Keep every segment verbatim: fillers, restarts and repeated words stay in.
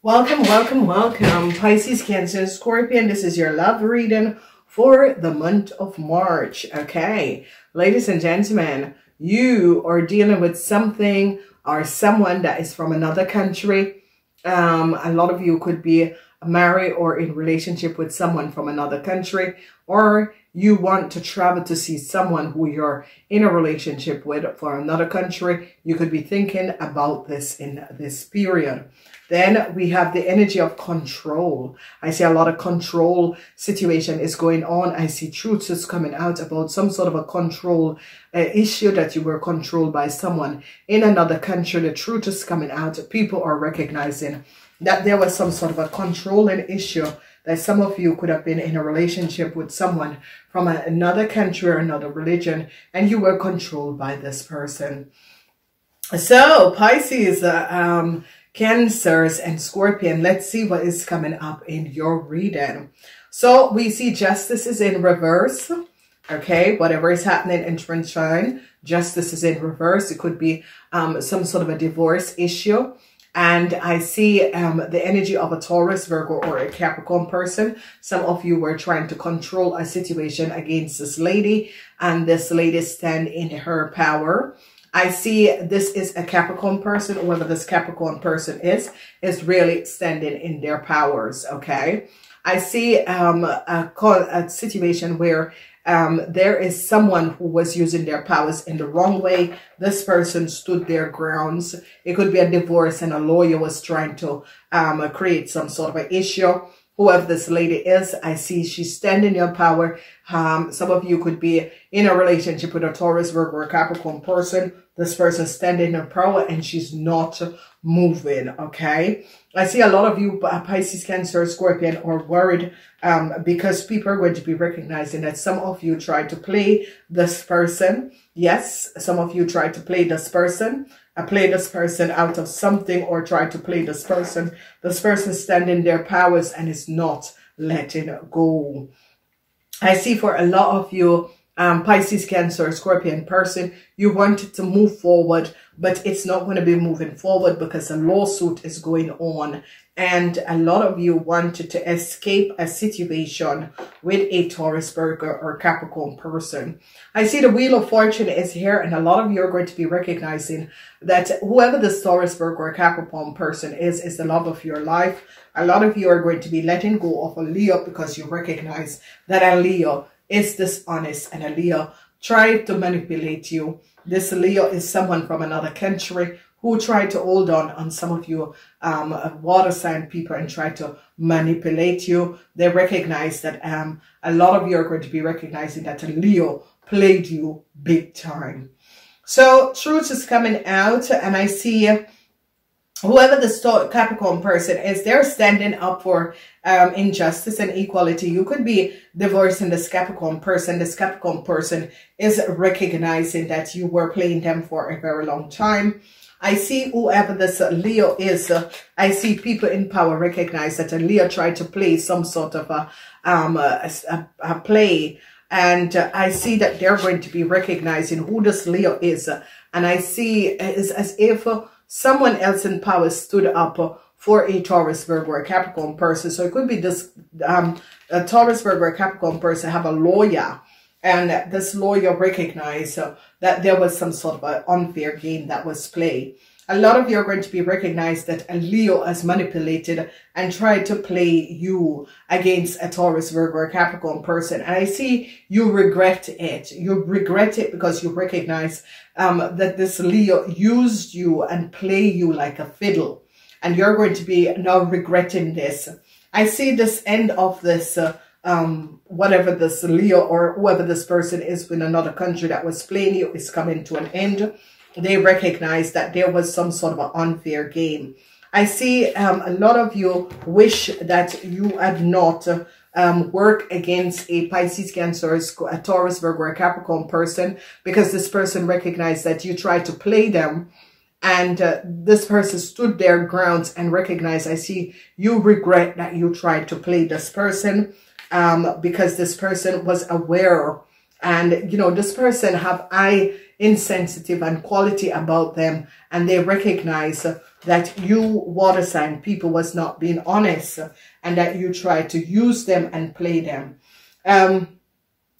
Welcome, welcome, welcome, Pisces, Cancer, Scorpion. This is your love reading for the month of March. Okay, ladies and gentlemen, you are dealing with something or someone that is from another country. Um, a lot of you could be married or in relationship with someone from another country, or you want to travel to see someone who you're in a relationship with for another country. You could be thinking about this in this period. Then we have the energy of control. I see a lot of control situation is going on. I see truths is coming out about some sort of a control uh, issue that you were controlled by someone in another country. The truth is coming out. People are recognizing that there was some sort of a controlling issue, that some of you could have been in a relationship with someone from a, another country or another religion, and you were controlled by this person. So Pisces, uh, um, Cancers, and Scorpion, let's see what is coming up in your reading. So we see justice is in reverse. Okay, whatever is happening in transhine, justice is in reverse. It could be um, some sort of a divorce issue. And I see um, the energy of a Taurus, Virgo, or a Capricorn person. Some of you were trying to control a situation against this lady, and this lady stand in her power. I see this is a Capricorn person. Whoever this Capricorn person is, is really standing in their powers, okay? I see um, a, a situation where um, there is someone who was using their powers in the wrong way. This person stood their grounds. It could be a divorce and a lawyer was trying to um, create some sort of an issue. Whoever this lady is, I see she's standing in your power. Um, some of you could be in a relationship with a Taurus, Virgo, or Capricorn person. This person standing in her power and she's not moving, okay? I see a lot of you, Pisces, Cancer, Scorpion, are worried um, because people are going to be recognizing that some of you tried to play this person. Yes, some of you tried to play this person. I play this person out of something or try to play this person. This person standing their powers and is not letting go. I see for a lot of you, um, Pisces, Cancer, Scorpion person, you wanted to move forward, but it's not going to be moving forward because a lawsuit is going on. And a lot of you wanted to escape a situation with a Taurus, Virgo, or Capricorn person. I see the Wheel of Fortune is here, and a lot of you are going to be recognizing that whoever this Taurus, Virgo, or Capricorn person is, is the love of your life. A lot of you are going to be letting go of a Leo because you recognize that a Leo is dishonest and a Leo tried to manipulate you. This Leo is someone from another country who tried to hold on on some of you um, water sign people and try to manipulate you. They recognize that um, a lot of you are going to be recognizing that a Leo played you big time. So truth is coming out, and I see whoever the Capricorn person is, they're standing up for um, injustice and equality. You could be divorcing this Capricorn person. This Capricorn person is recognizing that you were playing them for a very long time. I see whoever this Leo is, uh, I see people in power recognize that a Leo tried to play some sort of a, um, a, a, a play. And uh, I see that they're going to be recognizing who this Leo is. And I see it's as if uh, someone else in power stood up uh, for a Taurus, Virgo, or Capricorn person. So it could be this um, a Taurus, Virgo, or Capricorn person have a lawyer. And this lawyer recognized uh, that there was some sort of an unfair game that was played. A lot of you are going to be recognized that a Leo has manipulated and tried to play you against a Taurus, Virgo, or Capricorn person. And I see you regret it. You regret it because you recognize um, that this Leo used you and played you like a fiddle. And you're going to be now regretting this. I see this end of this uh, Um, whatever this Leo or whoever this person is in another country that was playing you is coming to an end. They recognize that there was some sort of an unfair game. I see um, a lot of you wish that you had not uh, um, worked against a Pisces, Cancer, a Taurus, Virgo, or a Capricorn person, because this person recognized that you tried to play them. And uh, this person stood their grounds and recognized, I see you regret that you tried to play this person um, because this person was aware. And, you know, this person have eye insensitive and quality about them. And they recognize that you water sign people was not being honest and that you tried to use them and play them. Um,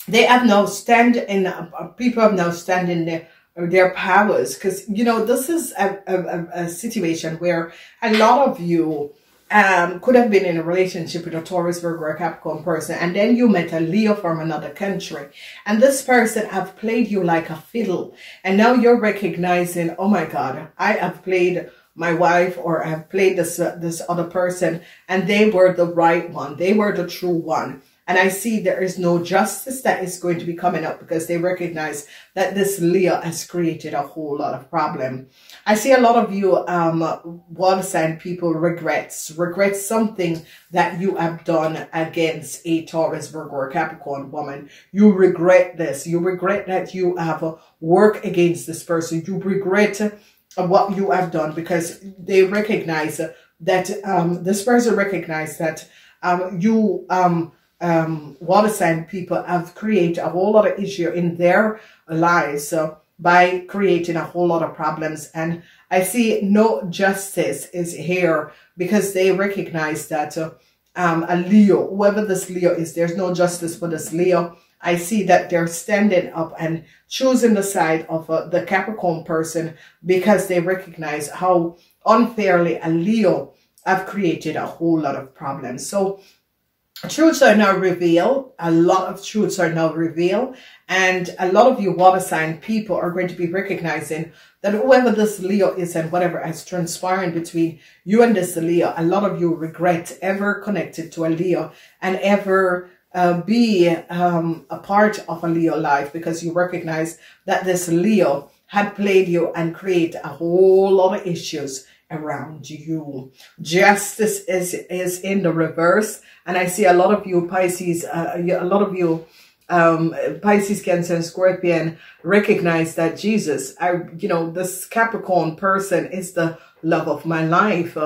they have now stand in, uh, people have now stand in their, their powers, because, you know, this is a, a, a situation where a lot of you um, could have been in a relationship with a Taurus, Virgo, or Capricorn person, and then you met a Leo from another country, and this person have played you like a fiddle, and now you're recognizing, oh my God, I have played my wife, or I have played this, uh, this other person, and they were the right one. They were the true one. And I see there is no justice that is going to be coming up, because they recognize that this Leo has created a whole lot of problem. I see a lot of you, um, water sign people, regrets, regret something that you have done against a Taurus, Virgo, or Capricorn woman. You regret this. You regret that you have worked against this person. You regret what you have done, because they recognize that, um, this person recognized that, um, you, um, um water sign people have created a whole lot of issue in their lives uh, by creating a whole lot of problems, and I see no justice is here, because they recognize that uh, um a Leo, whoever this Leo is, there's no justice for this Leo. I see that they're standing up and choosing the side of uh, the Capricorn person, because they recognize how unfairly a Leo have created a whole lot of problems. So truths are now revealed. A lot of truths are now revealed. And a lot of you water sign people are going to be recognizing that whoever this Leo is and whatever has transpired between you and this Leo, a lot of you regret ever connected to a Leo and ever uh, be um, a part of a Leo life, because you recognize that this Leo had played you and create a whole lot of issues around you. Justice is is in the reverse, and I see a lot of you Pisces, uh, a lot of you um Pisces, Cancer, and Scorpion recognize that, Jesus, I you know, this Capricorn person is the love of my life.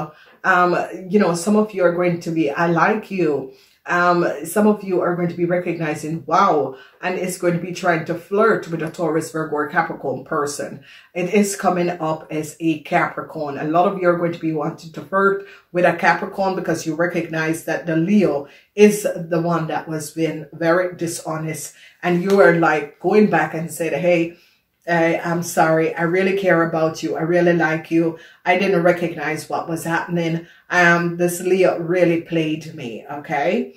Um you know, some of you are going to be, I like you. Um some of you are going to be recognizing, wow, and it's going to be trying to flirt with a Taurus, Virgo, or Capricorn person. It is coming up as a Capricorn. A lot of you are going to be wanting to flirt with a Capricorn, because you recognize that the Leo is the one that was being very dishonest, and you are like going back and said, hey, I, I'm sorry, I really care about you, I really like you, I didn't recognize what was happening, um this Leo really played me. Okay,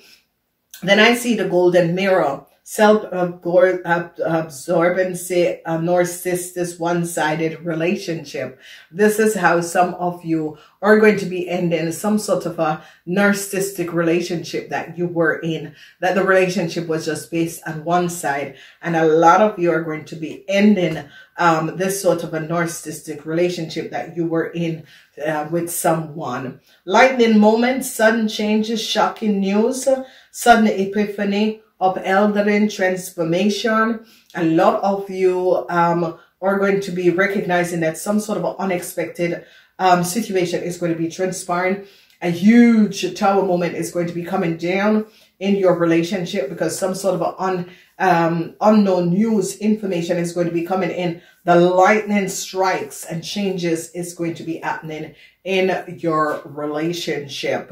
then I see the golden mirror, self-absorbency, a narcissistic, one-sided relationship. This is how some of you are going to be ending some sort of a narcissistic relationship that you were in, that the relationship was just based on one side. And a lot of you are going to be ending um, this sort of a narcissistic relationship that you were in uh, with someone. Lightning moment, sudden changes, shocking news, sudden epiphany, upeldering, transformation. A lot of you um, are going to be recognizing that some sort of unexpected um, situation is going to be transpiring. A huge tower moment is going to be coming down in your relationship, because some sort of un, um, unknown news information is going to be coming in. The lightning strikes and changes is going to be happening in your relationship.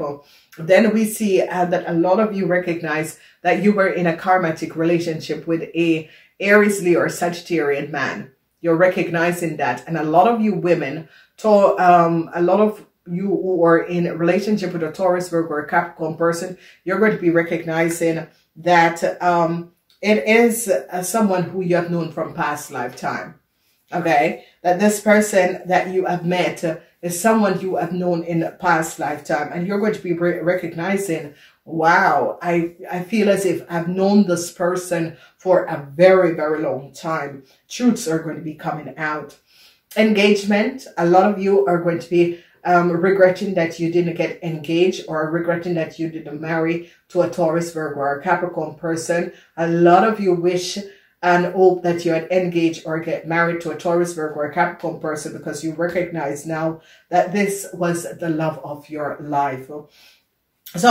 Then we see uh, that a lot of you recognize that you were in a karmatic relationship with a Aries, Leo, or Sagittarian man. You're recognizing that. And a lot of you women, to, um, a lot of you who are in a relationship with a Taurus, Virgo, or Capricorn person, you're going to be recognizing that um, it is uh, someone who you have known from past lifetime. Okay, that this person that you have met uh, is someone you have known in a past lifetime, and you're going to be re recognizing, wow, I, I feel as if I've known this person for a very, very long time. Truths are going to be coming out. Engagement, a lot of you are going to be um, regretting that you didn't get engaged, or regretting that you didn't marry to a Taurus, Virgo, or a Capricorn person. A lot of you wish and hope that you had engaged or get married to a Taurus, Virgo, or a Capricorn person, because you recognize now that this was the love of your life. So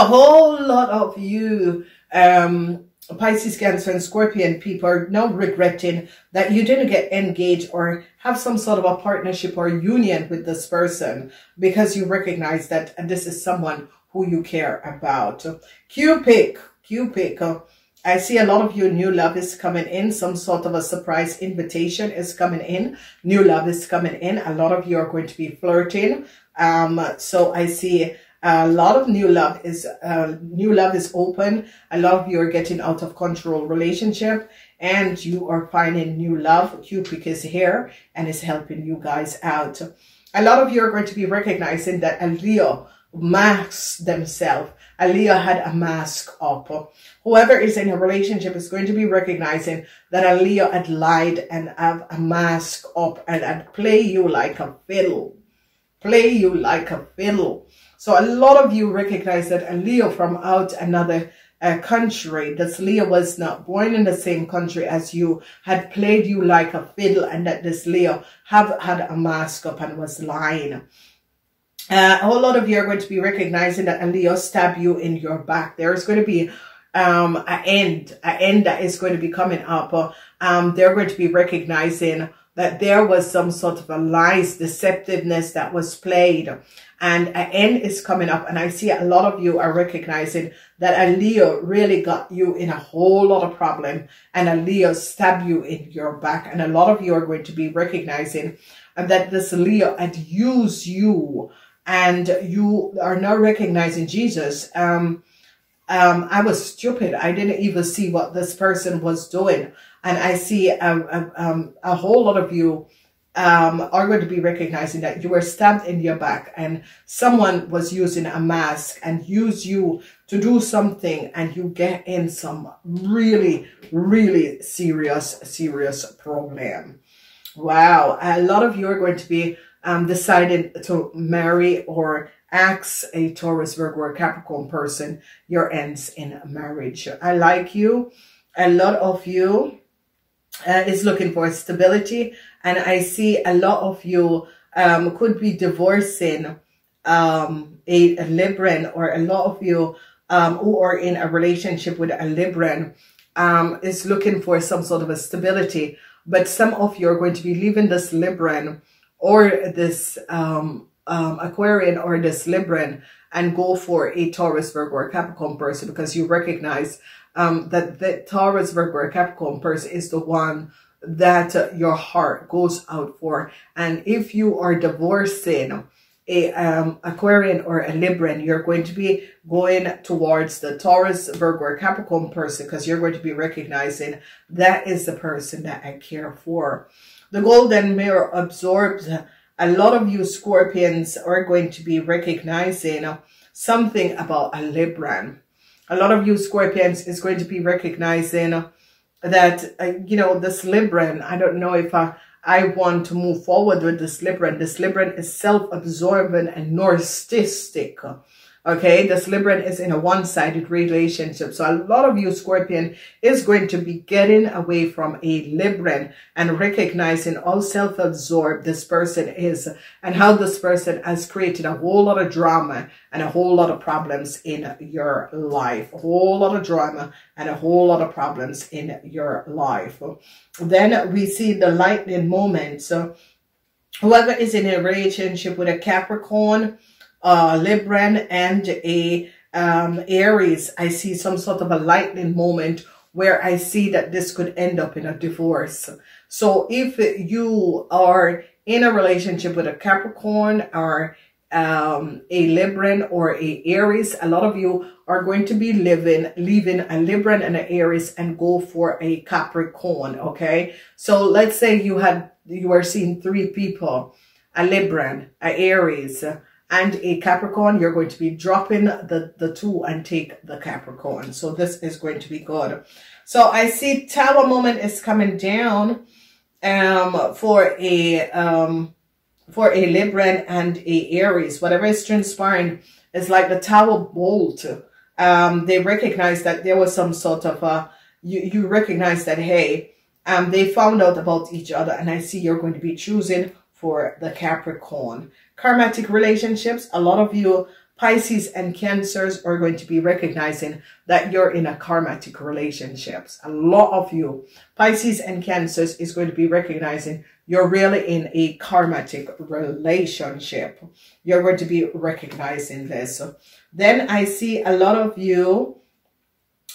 a whole lot of you um, Pisces, Cancer, and Scorpion people are now regretting that you didn't get engaged or have some sort of a partnership or union with this person, because you recognize that this is someone who you care about. Cupid, Cupid, I see a lot of your new love is coming in. Some sort of a surprise invitation is coming in. New love is coming in. A lot of you are going to be flirting. Um, so I see a lot of new love is uh, new love is open. A lot of you are getting out of control relationship, and you are finding new love. Cupid is here and is helping you guys out. A lot of you are going to be recognizing that a Leo masks themselves. A Leo had a mask up. Whoever is in a relationship is going to be recognizing that a Leo had lied and have a mask up and had play you like a fiddle. Play you like a fiddle. So a lot of you recognize that a Leo from out another uh, country, this Leo was not born in the same country as you, had played you like a fiddle, and that this Leo have had a mask up and was lying. Uh, a whole lot of you are going to be recognizing that a Leo stab you in your back. There is going to be um, an end, an end that is going to be coming up. Um, they're going to be recognizing that there was some sort of a lies, deceptiveness that was played. And an end is coming up. And I see a lot of you are recognizing that a Leo really got you in a whole lot of problem. And a Leo stabbed you in your back. And a lot of you are going to be recognizing that this Leo had used you. And you are now recognizing Jesus. Um, um, I was stupid. I didn't even see what this person was doing. And I see a, a, um, a whole lot of you um, are going to be recognizing that you were stabbed in your back, and someone was using a mask and used you to do something, and you get in some really, really serious, serious problem. Wow. A lot of you are going to be Um, decided to marry or ask a Taurus, Virgo, or Capricorn person your ends in marriage. I like you. A lot of you uh, is looking for stability, and I see a lot of you um, could be divorcing um, a, a Libran, or a lot of you um, who are in a relationship with a Libran um, is looking for some sort of a stability. But some of you are going to be leaving this Libran or this um, um, Aquarian or this Libran and go for a Taurus, Virgo, or Capricorn person, because you recognize um, that the Taurus, Virgo, or Capricorn person is the one that uh, your heart goes out for. And if you are divorcing a um, Aquarian or a Libran, you're going to be going towards the Taurus, Virgo, or Capricorn person, because you're going to be recognizing that is the person that I care for. The golden mirror absorbs. A lot of you Scorpions are going to be recognizing something about a Libran. A lot of you Scorpions is going to be recognizing that, uh, you know, this Libran, I don't know if I, I want to move forward with this Libran. This Libran is self-absorbent and narcissistic. Okay, this Libran is in a one-sided relationship. So a lot of you Scorpion is going to be getting away from a Libran and recognizing how self-absorbed this person is, and how this person has created a whole lot of drama and a whole lot of problems in your life. A whole lot of drama and a whole lot of problems in your life. Then we see the lightning moment. So whoever is in a relationship with a Capricorn, Uh, Libran, and a um, Aries, I see some sort of a lightning moment where I see that this could end up in a divorce. So if you are in a relationship with a Capricorn or um, a Libran or a Aries, a lot of you are going to be living, leaving a Libran and an Aries and go for a Capricorn. Okay. So let's say you had, you were seeing three people, a Libran, an Aries, and a Capricorn. You're going to be dropping the, the two and take the Capricorn. So this is going to be good. So I see Tower moment is coming down um, for a um, for a Libran and a Aries. Whatever is transpiring is like the Tower bolt. Um, they recognize that there was some sort of a, you, you recognize that, hey, um, they found out about each other, and I see you're going to be choosing for the Capricorn. Karmatic relationships, a lot of you Pisces and Cancers are going to be recognizing that you're in a karmatic relationships. A lot of you, Pisces and Cancers, is going to be recognizing you're really in a karmatic relationship. You're going to be recognizing this. Then I see a lot of you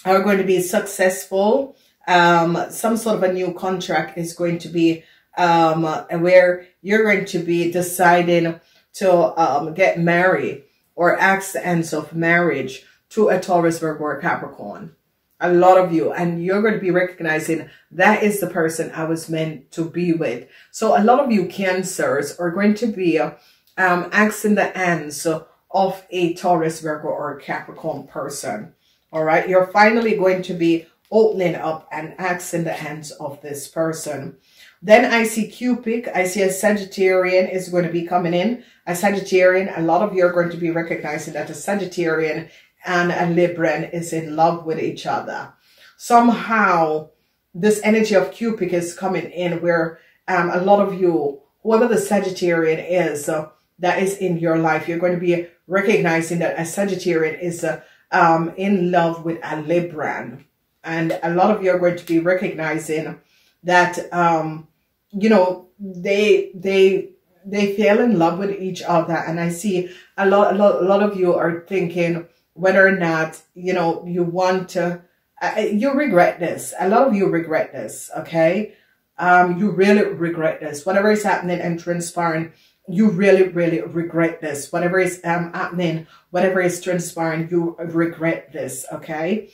are going to be successful. Um, some sort of a new contract is going to be um, where you're going to be deciding to um, get married or ask the ends of marriage to a Taurus, Virgo, or Capricorn. A lot of you, and you're going to be recognizing that is the person I was meant to be with. So a lot of you Cancers are going to be um, asking the ends of a Taurus, Virgo, or Capricorn person. All right, you're finally going to be opening up and asking the hands of this person. Then I see Cupid. I see a Sagittarian is going to be coming in. A Sagittarian, a lot of you are going to be recognizing that a Sagittarian and a Libran is in love with each other. Somehow, this energy of Cupid is coming in where um, a lot of you, whoever the Sagittarian is uh, that is in your life, you're going to be recognizing that a Sagittarian is uh, um, in love with a Libran. And a lot of you are going to be recognizing that, um, you know, they, they, they fell in love with each other. And I see a lot, a lot, a lot of you are thinking whether or not, you know, you want to, uh, you regret this. A lot of you regret this. Okay. Um, you really regret this, whatever is happening and transpiring. You really, really regret this, whatever is um, happening, whatever is transpiring, you regret this. Okay.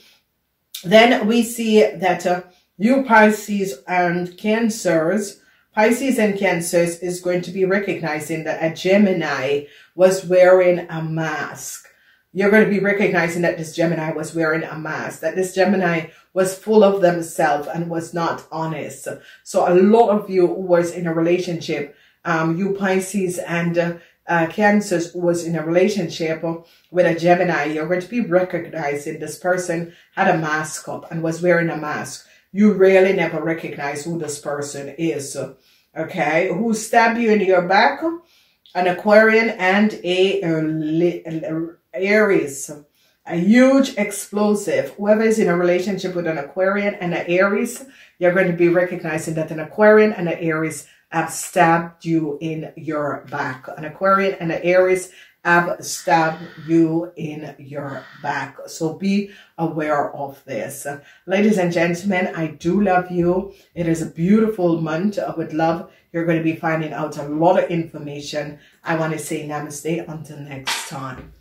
Then we see that uh, you Pisces and Cancers, Pisces and Cancers is going to be recognizing that a Gemini was wearing a mask. You're going to be recognizing that this Gemini was wearing a mask, that this Gemini was full of themselves and was not honest. So a lot of you who was in a relationship, um, you Pisces and uh, Uh, Cancers was in a relationship with a Gemini, you're going to be recognizing this person had a mask up and was wearing a mask. You really never recognize who this person is. Okay. Who stabbed you in your back? An Aquarian and a, a, a Aries. A huge explosive. Whoever is in a relationship with an Aquarian and an Aries, you're going to be recognizing that an Aquarian and an Aries have stabbed you in your back. An Aquarian and an Aries have stabbed you in your back. So be aware of this. Ladies and gentlemen, I do love you. It is a beautiful month. With love, you're going to be finding out a lot of information. I want to say namaste until next time.